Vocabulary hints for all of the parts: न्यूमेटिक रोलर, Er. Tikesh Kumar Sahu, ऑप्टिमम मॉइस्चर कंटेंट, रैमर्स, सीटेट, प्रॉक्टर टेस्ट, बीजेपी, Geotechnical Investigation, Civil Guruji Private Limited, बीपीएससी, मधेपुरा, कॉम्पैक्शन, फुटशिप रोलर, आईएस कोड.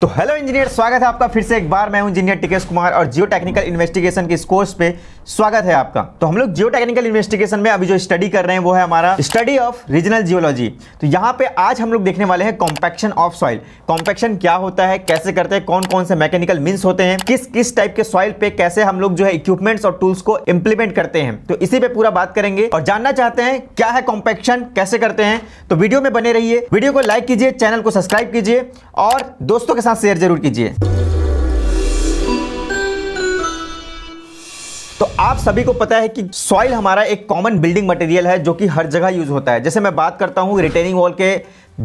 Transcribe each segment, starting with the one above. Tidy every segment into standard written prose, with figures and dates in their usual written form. तो hello engineer, स्वागत है आपका फिर से एक बार। मैं हूं इंजीनियर टिकेश कुमार और जियो टेक्निकल इन्वेस्टिगेशन के इस कोर्स पे स्वागत है आपका। तो हम लोग जियो टेक्निकल इन्वेस्टिगेशन में अभी जो स्टडी कर रहे हैं वो है हमारा स्टडी ऑफ रीजनल जियोलॉजी। तो यहाँ पे आज हम लोग देखने वाले हैं कॉम्पैक्शन ऑफ सॉइल। कॉम्पैक्शन क्या होता है, कैसे करते हैं, कौन कौन से मैकेनिकल मीन्स होते हैं, किस टाइप के सॉइल पे कैसे हम लोग जो है इक्विपमेंट्स और टूल्स को इम्प्लीमेंट करते हैं, तो इसी पे पूरा बात करेंगे। और जानना चाहते हैं क्या है कॉम्पैक्शन, कैसे करते हैं, तो वीडियो में बने रहिए। वीडियो को लाइक कीजिए, चैनल को सब्सक्राइब कीजिए और दोस्तों के साथ शेयर जरूर कीजिए। तो आप सभी को पता है कि सॉइल हमारा एक कॉमन बिल्डिंग मटेरियल है जो कि हर जगह यूज होता है। जैसे मैं बात करता हूँ रिटेनिंग वॉल के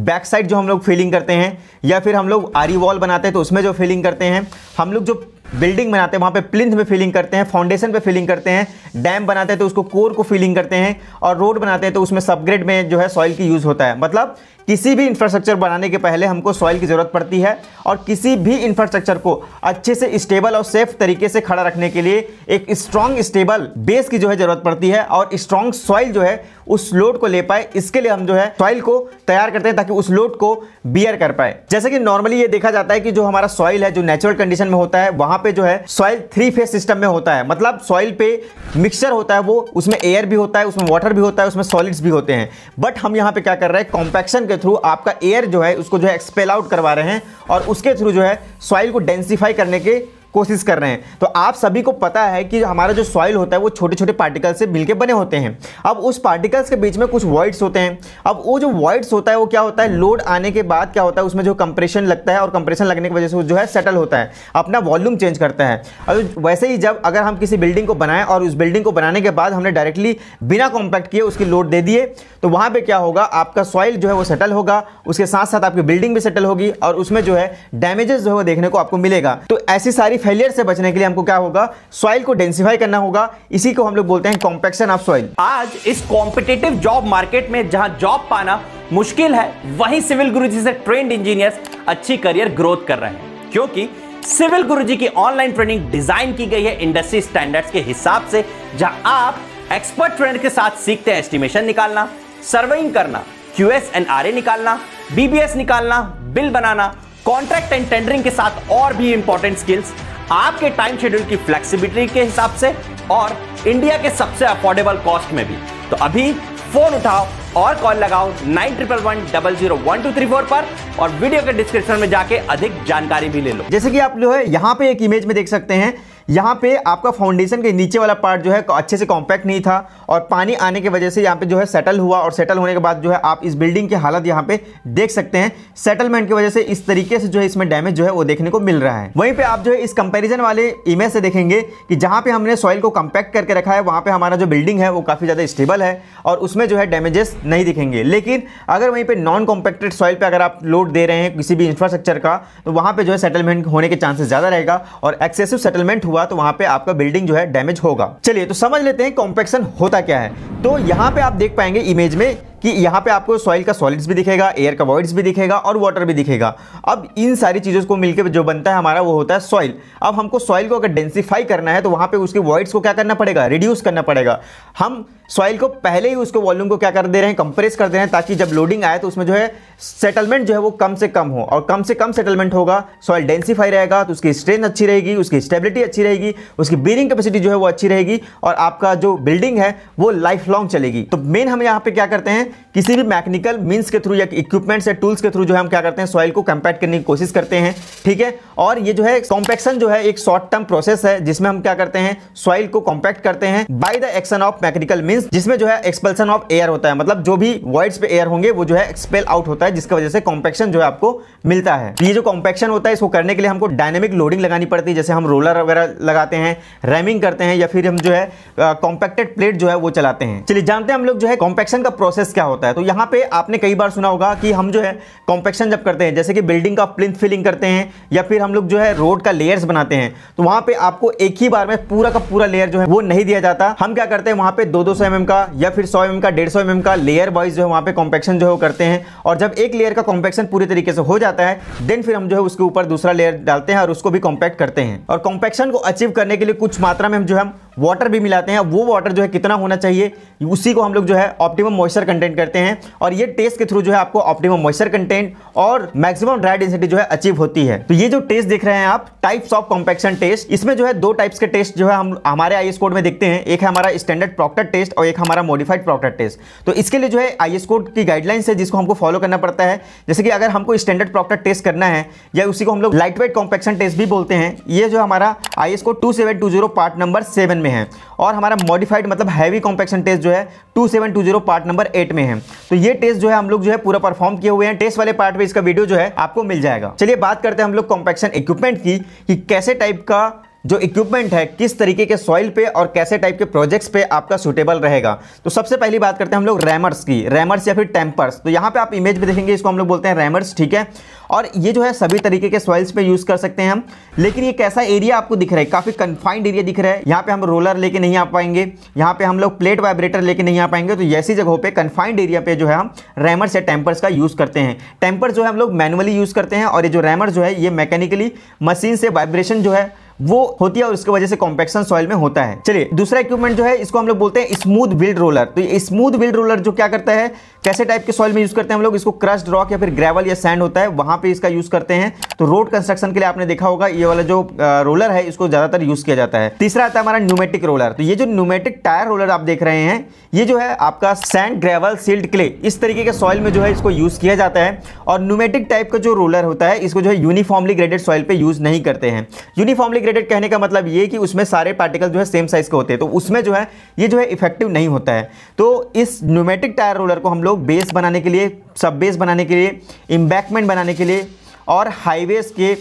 बैक साइड जो हम लोग फीलिंग करते हैं, या फिर हम लोग आरी वॉल बनाते हैं तो उसमें जो फीलिंग करते हैं, हम लोग जो बिल्डिंग बनाते हैं वहाँ पे प्लिंथ में फीलिंग करते हैं, फाउंडेशन पे फीलिंग करते हैं, डैम बनाते हैं तो उसको कोर को फीलिंग करते हैं, और रोड बनाते हैं तो उसमें सबग्रेड में जो है सॉइल की यूज़ होता है। मतलब किसी भी इंफ्रास्ट्रक्चर बनाने के पहले हमको सॉइल की ज़रूरत पड़ती है, और किसी भी इंफ्रास्ट्रक्चर को अच्छे से स्टेबल और सेफ तरीके से खड़ा रखने के लिए एक स्ट्रॉन्ग स्टेबल बेस की जो है ज़रूरत पड़ती है, और स्ट्रॉन्ग सॉइल जो है उस लोड को ले पाए, इसके लिए हम जो है सॉइल को तैयार करते हैं ताकि उस लोड को बियर कर पाए। जैसे कि नॉर्मली ये देखा जाता है कि जो हमारा सॉइल है जो नेचुरल कंडीशन में होता है, वहाँ पे जो है सॉइल 3 फेज सिस्टम में होता है। मतलब सॉइल पे मिक्सचर होता है, वो उसमें एयर भी होता है, उसमें वाटर भी होता है, उसमें सॉलिड्स भी होते हैं। बट हम यहाँ पे क्या कर रहे हैं, कॉम्पैक्शन के थ्रू आपका एयर जो है उसको जो है एक्सपेल आउट करवा रहे हैं, और उसके थ्रू जो है सॉइल को डेंसिफाई करने के कोशिश कर रहे हैं। तो आप सभी को पता है कि हमारा जो सॉइल होता है वो छोटे छोटे पार्टिकल्स से मिलके बने होते हैं। अब उस पार्टिकल्स के बीच में कुछ वॉइड्स होते हैं। अब वो जो वॉइड्स होता है वो क्या होता है, लोड आने के बाद क्या होता है उसमें जो कंप्रेशन लगता है, और कंप्रेशन लगने की वजह से वो जो है सेटल होता है, अपना वॉल्यूम चेंज करता है। और वैसे ही जब अगर हम किसी बिल्डिंग को बनाएं और उस बिल्डिंग को बनाने के बाद हमने डायरेक्टली बिना कॉम्पैक्ट किए उसकी लोड दे दिए, तो वहाँ पर क्या होगा, आपका सॉइल जो है वो सेटल होगा, उसके साथ साथ आपकी बिल्डिंग भी सेटल होगी, और उसमें जो है डैमेजेस जो है वो देखने को आपको मिलेगा। तो ऐसी सारी फेलियर से बचने के लिए हमको क्या होगा, सॉइल को डेंसिफाई करना होगा। इसी को हम लोग बोलते हैं कॉम्पैक्शन ऑफ सॉइल। आज इस कॉम्पिटिटिव जॉब मार्केट में जहां जॉब पाना मुश्किल है, वहीं सिविल गुरुजी से ट्रेंड इंजीनियर्स अच्छी करियर ग्रोथ कर रहे हैं, क्योंकि सिविल गुरुजी की ऑनलाइन ट्रेनिंग डिजाइन की गई है इंडस्ट्री स्टैंडर्ड्स के हिसाब से, जहां आप एक्सपर्ट ट्रेनर के साथ सीखते हैं एस्टिमेशन निकालना, सर्वेइंग करना, क्यूएस एंड आरए निकालना, बीबीएस निकालना, बिल बनाना, कॉन्ट्रैक्ट एंड टेंडरिंग के साथ और भी इंपॉर्टेंट स्किल्स, आपके टाइम शेड्यूल की फ्लेक्सिबिलिटी के हिसाब से, और इंडिया के सबसे अफोर्डेबल कॉस्ट में भी। तो अभी फोन उठाओ और कॉल लगाओ 9111001234 पर, और वीडियो के डिस्क्रिप्शन में जाके अधिक जानकारी भी ले लो। जैसे कि आप जो है यहाँ पे एक इमेज में देख सकते हैं, यहाँ पे आपका फाउंडेशन के नीचे वाला पार्ट जो है अच्छे से कॉम्पैक्ट नहीं था, और पानी आने की वजह से यहाँ पे जो है सेटल हुआ, और सेटल होने के बाद जो है आप इस बिल्डिंग की हालत यहाँ पे देख सकते हैं। सेटलमेंट की वजह से इस तरीके से जो है इसमें डैमेज जो है वो देखने को मिल रहा है। वहीं पे आप जो है इस कंपेरिजन वाले इमेज से देखेंगे कि जहाँ पे हमने सॉइल को कॉम्पैक्ट करके रखा है, वहाँ पे हमारा जो बिल्डिंग है वो काफ़ी ज़्यादा स्टेबल है, और उसमें जो है डैमेजेस नहीं दिखेंगे। लेकिन अगर वहीं पर नॉन कॉम्पैक्टेड सॉइल पर अगर आप लोड दे रहे हैं किसी भी इंफ्रास्ट्रक्चर का, तो वहाँ पर जो है सेटलमेंट होने के चांसेस ज़्यादा रहेगा, और एक्सेसिव सेटलमेंट हुआ तो वहां पे आपका बिल्डिंग जो है डैमेज होगा। चलिए तो समझ लेते हैं कॉम्पैक्शन होता क्या है। तो यहां पे आप देख पाएंगे इमेज में कि यहाँ पे आपको सॉइल का सॉलिड्स भी दिखेगा, एयर का वॉइड्स भी दिखेगा, और वाटर भी दिखेगा। अब इन सारी चीज़ों को मिलकर जो बनता है हमारा वो होता है सॉइल। अब हमको सॉइल को अगर डेंसिफाई करना है तो वहाँ पे उसके वॉइड्स को क्या करना पड़ेगा, रिड्यूस करना पड़ेगा। हम सॉइल को पहले ही उसके वॉल्यूम को क्या कर दे रहे हैं, कंप्रेस कर दे रहे हैं, ताकि जब लोडिंग आए तो उसमें जो है सेटलमेंट जो है वो कम से कम हो, और कम से कम सेटलमेंट होगा, सॉइल डेंसिफाई रहेगा, तो उसकी स्ट्रेंथ अच्छी रहेगी, उसकी स्टेबिलिटी अच्छी रहेगी, उसकी बीयरिंग कैपेसिटी जो है वो अच्छी रहेगी, और आपका जो बिल्डिंग है वो लाइफ लॉन्ग चलेगी। तो मेन हम यहाँ पे क्या करते हैं, किसी भी मैकेनिकल मींस के थ्रू या इक्विपमेंट्स या टूल्स के थ्रू जो है हम क्या करते हैं, सॉइल को कॉम्पैक्ट करने की कोशिश करते हैं, ठीक है। और ये जो है कॉम्पैक्शन जो है एक शॉर्ट टर्म प्रोसेस है, जिसमें हम क्या करते हैं, सॉइल को कॉम्पैक्ट करते हैं by the action of mechanical means, जिसमें जो है एक्सपेल्शन ऑफ एयर होता है। मतलब जो भी वॉइड्स पे एयर होंगे वो जो है एक्सपेल आउट होता है, जिसकी वजह से कॉम्पैक्शन जो है आपको मिलता है। ये जो कॉम्पैक्शन होता है इसको करने के लिए हमको डायनेमिक लोडिंग लगानी पड़ती है, जैसे हम रोलर वगैरह लगाते हैं, रैमिंग करते हैं, या फिर हम जो है कॉम्पैक्टेड प्लेट जो है वो चलाते हैं। चलिए जानते हैं हम लोग जो है कॉम्पैक्शन का प्रोसेस क्या होता है। तो यहाँ पे आपने कई बार सुना होगा कि हम जो है कॉम्पैक्शन जब करते हैं, जैसे कि बिल्डिंग का प्लिंथ फिलिंग करते हैं, या फिर हम लोग जो है रोड का लेयर्स बनाते हैं, तो वहाँ पे आपको एक ही बार में पूरा का पूरा लेयर जो है वो नहीं दिया जाता। हम क्या करते हैं, वहाँ पे 200-200 mm का, या फिर 100 mm का, 150 mm का लेयर वाइज जो है वहाँ पे कॉम्पैक्शन जो है वो करते हैं। और जब एक लेयर का कॉम्पैक्शन पूरी तरीके से हो जाता है, देन फिर हम जो है उसके ऊपर दूसरा लेयर डालते हैं और उसको भी कॉम्पैक्ट करते हैं। और कॉम्पैक्शन को अचीव करने के लिए कुछ मात्रा में हम जो है वाटर भी मिलाते हैं। वो वाटर जो है कितना होना चाहिए उसी को हम लोग जो है ऑप्टिमम मॉइस्चर कंटेंट करते हैं, और ये टेस्ट के थ्रू जो है आपको ऑप्टिमम मॉइस्चर कंटेंट और मैक्सिमम ड्राई डेंसिटी जो है अचीव होती है। तो ये जो टेस्ट देख रहे हैं आप, टाइप्स ऑफ कॉम्पैक्शन टेस्ट, इसमें जो है दो टाइप्स के टेस्ट जो है हम हमारे आईएस कोड में देखते हैं। एक है हमारा स्टैंडर्ड प्रॉक्टर टेस्ट और एक हमारा मॉडिफाइड प्रॉक्टर टेस्ट। तो इसके लिए जो है आईएस कोड की गाइडलाइंस है जिसको हमको फॉलो करना पड़ता है। जैसे कि अगर हमको स्टैंडर्ड प्रॉक्टर टेस्ट करना है, या उसी को हम लोग लाइट वेट कॉम्पैक्शन टेस्ट भी बोलते हैं, ये जो हमारा आईएस कोड 2720 पार्ट नंबर 7 में है, और हमारा मॉडिफाइड मतलब हैवी कॉम्पैक्शन टेस्ट जो है 2720 पार्ट नंबर 8 में है। तो ये टेस्ट जो है हम लोग जो है पूरा परफॉर्म किए हुए हैं। टेस्ट वाले पार्ट में इसका वीडियो जो है आपको मिल जाएगा। चलिए बात करते हैं हम लोग कॉम्पैक्शन इक्विपमेंट की कि कैसे टाइप का जो इक्विपमेंट है किस तरीके के सॉइल पे और कैसे टाइप के प्रोजेक्ट्स पे आपका सूटेबल रहेगा। तो सबसे पहली बात करते हैं हम लोग रैमर्स की, रैमर्स या फिर टेम्पर्स। तो यहाँ पे आप इमेज में देखेंगे इसको हम लोग बोलते हैं रैमर्स, ठीक है। और ये जो है सभी तरीके के सॉइल्स पे यूज़ कर सकते हैं हम, लेकिन ये कैसा एरिया आपको दिख रहा है, काफ़ी कन्फाइंड एरिया दिख रहा है। यहाँ पे हम रोलर लेके नहीं आ पाएंगे, यहाँ पे हम लोग प्लेट वाइब्रेटर लेके नहीं आ पाएंगे। तो ऐसी जगहों पे कन्फाइंड एरिया पे जो है हम रैमर्स या टेम्पर्स का यूज़ करते हैं। टेम्पर्स जो है हम लोग मैनुअली यूज़ करते हैं, और ये जो रैमर्स जो है ये मैकेनिकली मशीन से वाइब्रेशन जो है वो होती है और उसकी वजह से कॉम्पैक्शन सॉइल में होता है। चलिए दूसरा इक्विपमेंट जो है इसको हम लोग बोलते हैं स्मूथ व्हील रोलर। तो ये स्मूथ व्हील रोलर जो क्या करता है, कैसे टाइप के सॉइल में यूज़ करते हैं हम लोग इसको, क्रश्ड रॉक या फिर ग्रेवल या सैंड होता है वहाँ पे इसका यूज़ करते हैं। तो रोड कंस्ट्रक्शन के लिए आपने देखा होगा ये वाला जो रोलर है इसको ज़्यादातर यूज़ किया जाता है। तीसरा आता है हमारा न्यूमेटिक रोलर। तो ये जो न्यूमेटिक टायर रोलर आप देख रहे हैं ये जो है आपका सैंड, ग्रेवल, सिल्ट, क्ले, इस तरीके के सॉइल में जो है इसको यूज़ किया जाता है। और न्यूमेटिक टाइप का जो रोलर होता है इसको जो है यूनिफॉर्मली ग्रेडेड सॉइल पर यूज़ नहीं करते हैं। यूनिफॉर्मली ग्रेडेड कहने का मतलब ये कि उसमें सारे पार्टिकल जो है सेम साइज के होते हैं, तो उसमें जो है ये जो है इफेक्टिव नहीं होता है। तो इस न्यूमेटिक टायर रोलर को हम लोग बेस बनाने के लिए, सब बेस बनाने के लिए, एम्बैंकमेंट बनाने के लिए, और हाईवेज के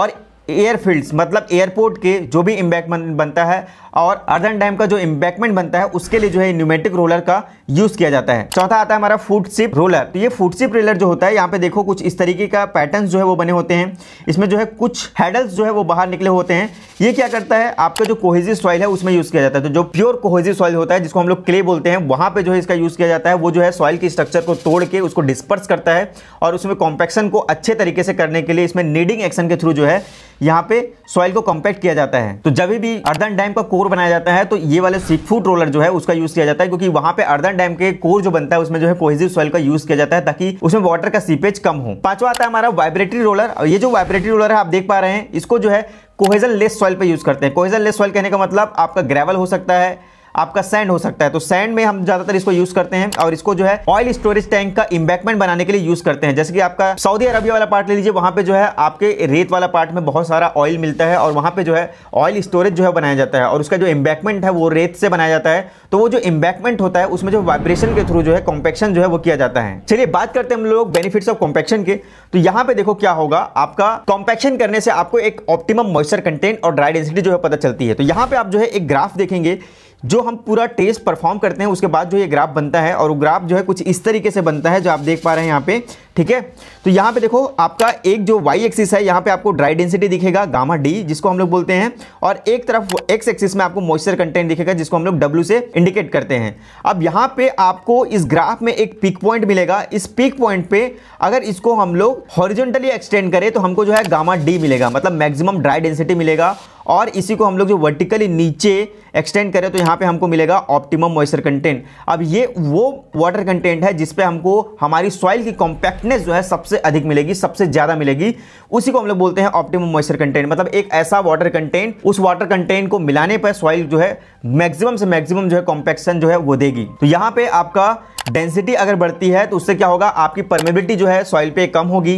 और एयरफील्ड्स मतलब एयरपोर्ट के जो भी एम्बैंकमेंट बनता है और अर्दन डैम का जो एम्बैंकमेंट बनता है उसके लिए जो है न्यूमेटिक रोलर का यूज़ किया जाता है। चौथा आता है हमारा फुटशिप रोलर। तो ये फुटशिप रोलर जो होता है यहाँ पे देखो कुछ इस तरीके का पैटर्न जो है वो बने होते हैं, इसमें जो है कुछ हैडल्स जो है वो बाहर निकले होते हैं। ये क्या करता है आपका जो कोहेजिव सॉइल है उसमें यूज़ किया जाता है। तो जो प्योर कोहेजिव सॉइल होता है जिसको हम लोग क्ले बोलते हैं वहाँ पर जो है इसका यूज़ किया जाता है। वो जो है सॉइल की स्ट्रक्चर को तोड़ के उसको डिस्पर्स करता है और उसमें कॉम्पैक्शन को अच्छे तरीके से करने के लिए इसमें नीडिंग एक्शन के थ्रू जो है यहाँ पे सॉइल को कॉम्पैक्ट किया जाता है। तो जब भी अर्दन डैम का कोर बनाया जाता है तो ये वाले फुट रोलर जो है उसका यूज़ किया जाता है, क्योंकि वहाँ पे अर्दन डैम के कोर जो बनता है उसमें जो है कोहेसिव सॉइल का यूज़ किया जाता है ताकि उसमें वाटर का सीपेज कम हो। पांचवा आता है हमारा वाइब्रेटरी रोलर। और ये जो वाइब्रेटरी रोलर है आप देख पा रहे हैं इसको जो है कोहेजन लेस सॉइल पर यूज़ करते हैं। कोहेजन लेस सॉइल कहने का मतलब आपका ग्रेवल हो सकता है, आपका सैंड हो सकता है। तो सैंड में हम ज़्यादातर इसको यूज़ करते हैं और इसको जो है ऑयल स्टोरेज टैंक का एम्बैंकमेंट बनाने के लिए यूज़ करते हैं। जैसे कि आपका सऊदी अरबिया वाला पार्ट ले लीजिए, वहाँ पे जो है आपके रेत वाला पार्ट में बहुत सारा ऑयल मिलता है और वहाँ पे जो है ऑयल स्टोरेज जो है बनाया जाता है और उसका जो एम्बैंकमेंट है वो रेत से बनाया जाता है। तो वो जो एम्बैंकमेंट होता है उसमें जो वाइब्रेशन के थ्रू जो है कॉम्पैक्शन जो है वो किया जाता है। चलिए बात करते हैं हम लोग बेनिफिट्स ऑफ कॉम्पैक्शन के। तो यहाँ पे देखो क्या होगा आपका, कॉम्पैक्शन करने से आपको एक ऑप्टिमम मॉइस्चर कंटेंट और ड्राई डेंसिटी जो है पता चलती है। तो यहाँ पे आप जो है एक ग्राफ देखेंगे, जो हम पूरा टेस्ट परफॉर्म करते हैं उसके बाद जो ये ग्राफ बनता है, और वो ग्राफ जो है कुछ इस तरीके से बनता है जो आप देख पा रहे हैं यहाँ पे, ठीक है। तो यहाँ पे देखो आपका एक जो वाई एक्सिस है यहाँ पे आपको ड्राई डेंसिटी दिखेगा गामा डी जिसको हम लोग बोलते हैं, और एक तरफ एक्स एक्सिस में आपको मॉइस्चर कंटेंट दिखेगा जिसको हम लोग डब्ल्यू से इंडिकेट करते हैं। अब यहाँ पे आपको इस ग्राफ में एक पीक पॉइंट मिलेगा। इस पीक पॉइंट पे अगर इसको हम लोग हॉरिजॉन्टली एक्सटेंड करें तो हमको जो है गामा डी मिलेगा, मतलब मैक्सिमम ड्राई डेंसिटी मिलेगा। और इसी को हम लोग जो वर्टिकली नीचे एक्सटेंड करें तो यहाँ पे हमको मिलेगा ऑप्टिमम मॉइस्चर कंटेंट। अब ये वो वाटर कंटेंट है जिस पे हमको हमारी सॉइल की कॉम्पैक्टनेस जो है सबसे अधिक मिलेगी, सबसे ज़्यादा मिलेगी, उसी को हम लोग बोलते हैं ऑप्टिमम मॉइस्चर कंटेंट। मतलब एक ऐसा वाटर कंटेंट, उस वाटर कंटेंट को मिलाने पर सॉइल जो है मैक्सिमम से मैक्सिमम जो है कॉम्पैक्शन जो है वो देगी। तो यहाँ पर आपका डेंसिटी अगर बढ़ती है तो उससे क्या होगा, आपकी परमेबिलिटी जो है सॉइल पे कम होगी,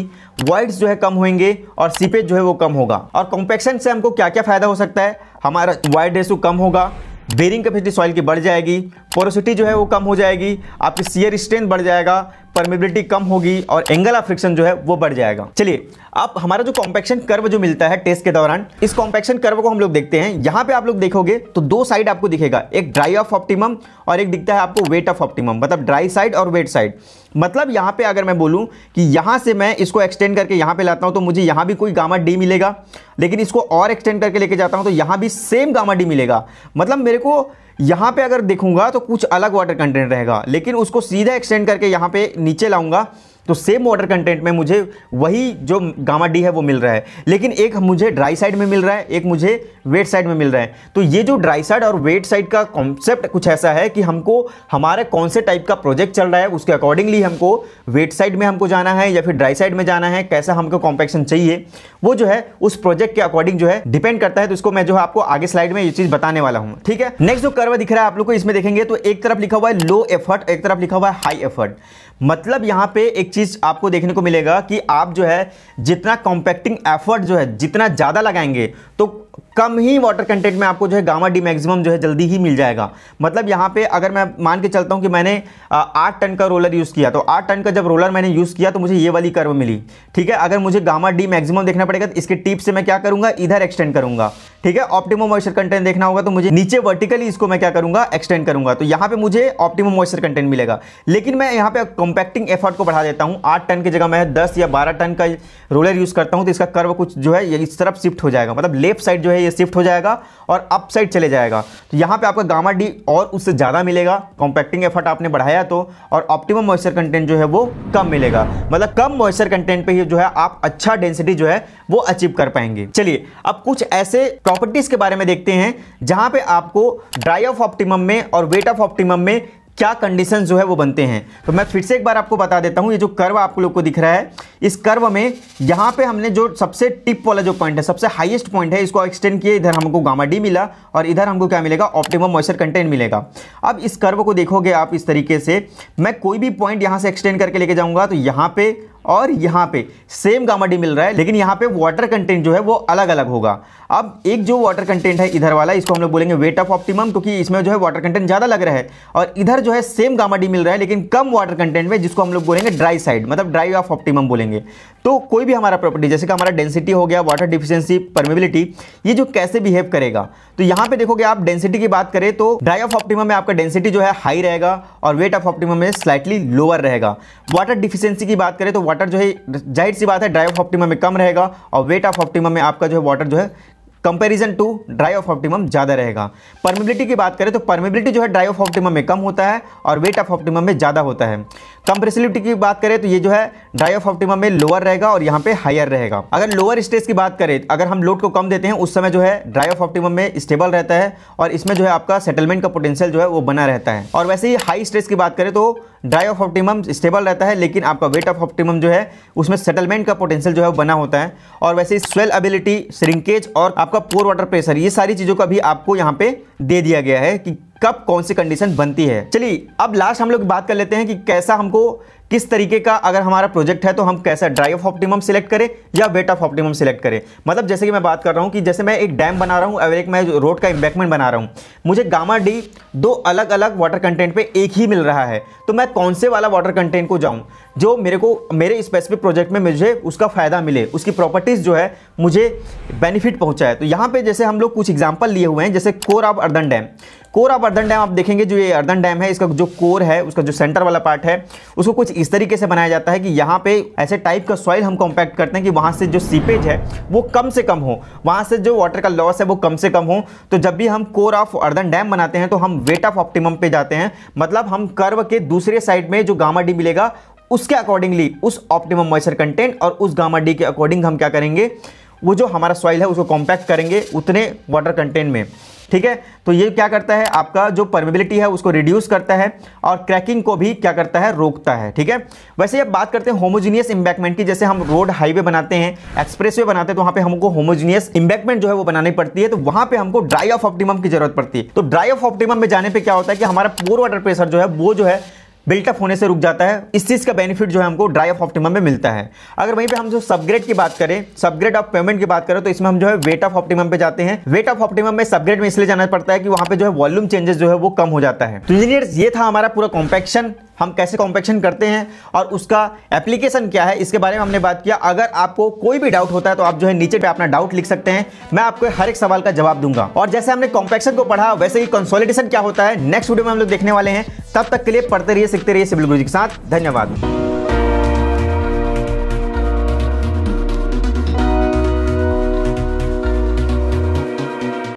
वॉइड्स जो है कम होंगे और सीपेज जो है वो कम होगा। और कॉम्पैक्शन से हमको क्या क्या फ़ायदा हो सकता है, हमारा वॉइड रेशो कम होगा, बेरिंग कैपेसिटी सॉइल की बढ़ जाएगी, पोरोसिटी जो है वो कम हो जाएगी, आपकी शियर स्ट्रेंथ बढ़ जाएगा, परमेबिलिटी कम होगी और एंगल ऑफ फ्रिक्शन जो है वो बढ़ जाएगा। चलिए अब हमारा जो कॉम्पैक्शन कर्व जो मिलता है टेस्ट के दौरान, इस कॉम्पैक्शन कर्व को हम लोग देखते हैं। यहाँ पे आप लोग देखोगे तो दो साइड आपको दिखेगा, एक ड्राई ऑफ ऑप्टिमम और एक दिखता है आपको वेट ऑफ ऑप्टिमम, मतलब ड्राई साइड और वेट साइड। मतलब यहाँ पे अगर मैं बोलूँ कि यहाँ से मैं इसको एक्सटेंड करके यहाँ पे लाता हूँ तो मुझे यहाँ भी कोई गामा डी मिलेगा, लेकिन इसको और एक्सटेंड करके लेके जाता हूँ तो यहाँ भी सेम गामा डी मिलेगा। मतलब मेरे को यहाँ पे अगर देखूंगा तो कुछ अलग वाटर कंटेंट रहेगा, लेकिन उसको सीधा एक्सटेंड करके यहाँ पे नीचे लाऊंगा तो सेम वाटर कंटेंट में मुझे वही जो गामा डी है वो मिल रहा है, लेकिन एक मुझे ड्राई साइड में मिल रहा है, एक मुझे वेट साइड में मिल रहा है। तो ये जो ड्राई साइड और वेट साइड का कॉन्सेप्ट कुछ ऐसा है कि हमको हमारा कौन से टाइप का प्रोजेक्ट चल रहा है उसके अकॉर्डिंगली हमको वेट साइड में हमको जाना है या फिर ड्राई साइड में जाना है, कैसा हमको कॉम्पैक्शन चाहिए वो जो है उस प्रोजेक्ट के अकॉर्डिंग जो है डिपेंड करता है। तो इसको मैं जो है आपको आगे स्लाइड में ये चीज बताने वाला हूँ, ठीक है। नेक्स्ट जो कर्व दिख रहा है आप लोग को, इसमें देखेंगे तो एक तरफ लिखा हुआ है लो एफर्ट, एक तरफ लिखा हुआ है हाई एफर्ट। मतलब यहाँ पे एक चीज आपको देखने को मिलेगा कि आप जो है जितना कॉम्पैक्टिंग एफर्ट जो है जितना ज्यादा लगाएंगे तो कम ही वाटर कंटेंट में आपको जो है गामा डी मैक्सिमम जो है जल्दी ही मिल जाएगा। मतलब यहाँ पे अगर मैं मान के चलता हूँ कि मैंने 8 टन का रोलर यूज़ किया, तो 8 टन का जब रोलर मैंने यूज़ किया तो मुझे ये वाली कर्व मिली, ठीक है। अगर मुझे गामा डी मैक्सिमम देखना पड़ेगा तो इसके टिप से मैं क्या करूँगा, इधर एक्सटेंड करूँगा, ठीक है। ऑप्टिमम मॉइस्चर कंटेंट देखना होगा तो मुझे नीचे वर्टिकली इसको मैं क्या करूंगा, एक्सटेंड करूंगा, तो यहाँ पे मुझे ऑप्टिमम मॉइस्चर कंटेंट मिलेगा। लेकिन मैं यहाँ पे कॉम्पैक्टिंग एफर्ट को बढ़ा देता हूँ, 8 टन की जगह मैं 10 या 12 टन का रोलर यूज करता हूँ तो इसका कर्व कुछ जो है ये इस तरफ शिफ्ट हो जाएगा, मतलब लेफ्ट साइड जो है ये शिफ्ट हो जाएगा और अप साइड चले जाएगा। तो यहाँ पे आपका गामा डी और उससे ज़्यादा मिलेगा, कॉम्पैक्टिंग एफर्ट आपने बढ़ाया तो, और ऑप्टिमम मॉइस्चर कंटेंट जो है वो कम मिलेगा। मतलब कम मॉइस्चर कंटेंट पे ही जो है आप अच्छा डेंसिटी जो है वो अचीव कर पाएंगे। चलिए अब कुछ ऐसे प्रॉपर्टीज के बारे में देखते हैं जहां पे आपको ड्राई ऑफ ऑप्टिमम में और वेट ऑफ ऑप्टिमम में क्या कंडीशन जो है वो बनते हैं। तो मैं फिर से एक बार आपको बता देता हूँ, ये जो कर्व आप लोग को दिख रहा है इस कर्व में यहाँ पे हमने जो सबसे टिप वाला जो पॉइंट है, सबसे हाईएस्ट पॉइंट है, इसको एक्सटेंड किए, इधर हमको गामा डी मिला और इधर हमको क्या मिलेगा, ऑप्टिमम मॉइस्चर कंटेंट मिलेगा। अब इस कर्व को देखोगे आप इस तरीके से, मैं कोई भी पॉइंट यहाँ से एक्सटेंड करके लेके जाऊँगा तो यहाँ पे और यहाँ पे सेम गामा डी मिल रहा है, लेकिन यहाँ पे वाटर कंटेंट जो है वो अलग अलग होगा। अब एक जो वाटर कंटेंट है इधर वाला, इसको हम लोग बोलेंगे वेट ऑफ ऑप्टिमम, क्योंकि इसमें जो है वाटर कंटेंट ज़्यादा लग रहा है, और इधर जो है सेम गामा डी मिल रहा है लेकिन कम वाटर कंटेंट में, जिसको हम लोग बोलेंगे ड्राई साइड, मतलब ड्राई ऑफ ऑप्टिमम बोलेंगे। तो कोई भी हमारा प्रॉपर्टी जैसे कि हमारा डेंसिटी हो गया, वाटर डिफिशियंसी, परमेबिलिटी, ये जो कैसे बिहेव करेगा, तो यहाँ पे देखोगे आप डेंसिटी की बात करें तो ड्राई ऑफ ऑप्टिमम में आपका डेंसिटी जो है हाई रहेगा और वेट ऑफ ऑप्टिमम में स्लाइटली लोअर रहेगा। वाटर डिफिशियंसी की बात करें तो वाटर जो है जाहिर सी बात है ड्राई ऑफ ऑप्टिमम में कम रहेगा और वेट ऑफ ऑप्टिमम में आपका जो है वाटर जो है comparison to dry of optimum ज़्यादा रहेगा। परमेबिलिटी की बात करें तो परमेबिलिटी जो है ड्राई ऑफ ऑप्टिमम में कम होता है और वेट ऑफ ऑप्टिमम में ज़्यादा होता है। कंप्रेसिबिलिटी की बात करें तो ये जो है ड्राई ऑफ ऑप्टिमम में लोअर रहेगा और यहाँ पे हायर रहेगा। अगर लोअर स्टेज की बात करें, अगर हम लोड को कम देते हैं उस समय जो है ड्राई ऑफ ऑप्टिमम में स्टेबल रहता है और इसमें जो है आपका सेटलमेंट का पोटेंशियल जो है वो बना रहता है। और वैसे ही हाई स्टेज की बात करें तो ड्राई ऑफ ऑप्टिमम स्टेबल रहता है लेकिन आपका वेट ऑफ ऑप्टिमम जो है उसमें सेटलमेंट का पोटेंशियल जो है बना होता है। और वैसे ही स्वेलेबिलिटी, श्रिंकेज और आपका पोर वाटर प्रेशर, ये सारी चीज़ों का भी आपको यहाँ पे दे दिया गया है कि कब कौन सी कंडीशन बनती है। चलिए अब लास्ट हम लोग बात कर लेते हैं कि कैसा हमको, किस तरीके का अगर हमारा प्रोजेक्ट है तो हम कैसा ड्राई ऑफ ऑप्टिमम सेलेक्ट करें या वेट ऑफ ऑप्टिमम सेलेक्ट करें। मतलब जैसे कि मैं बात कर रहा हूँ कि जैसे मैं एक डैम बना रहा हूँ और एक मैं रोड का एम्बैंकमेंट बना रहा हूँ, मुझे गामा डी दो अलग अलग वाटर कंटेंट पे एक ही मिल रहा है, तो मैं कौन से वाला वाटर कंटेंट को जाऊँ जो मेरे को मेरे स्पेसिफिक प्रोजेक्ट में मुझे उसका फ़ायदा मिले, उसकी प्रॉपर्टीज़ जो है मुझे बेनिफिट पहुँचाए। तो यहाँ पर जैसे हम लोग कुछ एग्जाम्पल लिए हुए हैं, जैसे core of earthen dam. Core of earthen dam आप देखेंगे जो ये अर्दन डैम है, इसका जो कोर है, उसका जो सेंटर वाला पार्ट है, उसको कुछ इस तरीके से बनाया जाता है कि यहाँ पे ऐसे टाइप का सॉइल हम कॉम्पैक्ट करते हैं कि वहाँ से जो सीपेज है वो कम से कम हो, वहाँ से जो वाटर का लॉस है वो कम से कम हो। तो जब भी हम कोर ऑफ अर्दन डैम बनाते हैं तो हम वेट ऑफ ऑप्टिमम पे जाते हैं, मतलब हम कर्व के दूसरे साइड में जो गामा डी मिलेगा उसके अकॉर्डिंगली उस ऑप्टिमम मॉइस्चर कंटेंट और उस गामा डी के अकॉर्डिंग हम क्या करेंगे, वो जो हमारा सॉइल है उसको कॉम्पैक्ट करेंगे उतने वाटर कंटेंट में, ठीक है। तो ये क्या करता है, आपका जो परमेबिलिटी है उसको रिड्यूस करता है और क्रैकिंग को भी क्या करता है, रोकता है, ठीक है। वैसे अब बात करते हैं होमोजीनियस इम्बैक्मेंट की। जैसे हम रोड हाईवे बनाते हैं, एक्सप्रेसवे बनाते हैं तो वहाँ पे हमको होमोजीनियस इम्बैक्मेंट जो है वो बनानी पड़ती है, तो वहाँ पे हमको ड्राई ऑफ ऑप्टिमम की जरूरत पड़ती है। तो ड्राई ऑफ ऑप्टिमम में जाने पर क्या होता है कि हमारा पोर वाटर प्रेशर जो है वो जो है बिल्टअप होने से रुक जाता है, इस चीज़ का बेनिफिट जो है हमको ड्राई ऑफ ऑप्टिमम में मिलता है। अगर वहीं पे हम जो सबग्रेड की बात करें, सबग्रेड ऑफ पेमेंट की बात करें तो इसमें हम जो है वेट ऑफ ऑप्टिमम पे जाते हैं। वेट ऑफ ऑप्टिमम में सबग्रेड में इसलिए जाना पड़ता है कि वहाँ पे जो है वॉल्यूम चेंजेस जो है वो कम हो जाता है। तो इंजीनियर्स ये था हमारा पूरा कॉम्पैक्शन, हम कैसे कॉम्पैक्शन करते हैं और उसका एप्लीकेशन क्या है, इसके बारे में हमने बात किया। अगर आपको कोई भी डाउट होता है तो आप जो है नीचे पे अपना डाउट लिख सकते हैं, मैं आपको हर एक सवाल का जवाब दूंगा। और जैसे हमने कॉम्पैक्शन को पढ़ा वैसे ही कंसोलिडेशन क्या होता है नेक्स्ट वीडियो में हम लोग देखने वाले हैं। तब तक के लिए पढ़ते रहिए, सीखते रहिए सिविल गुरुजी के साथ। धन्यवाद।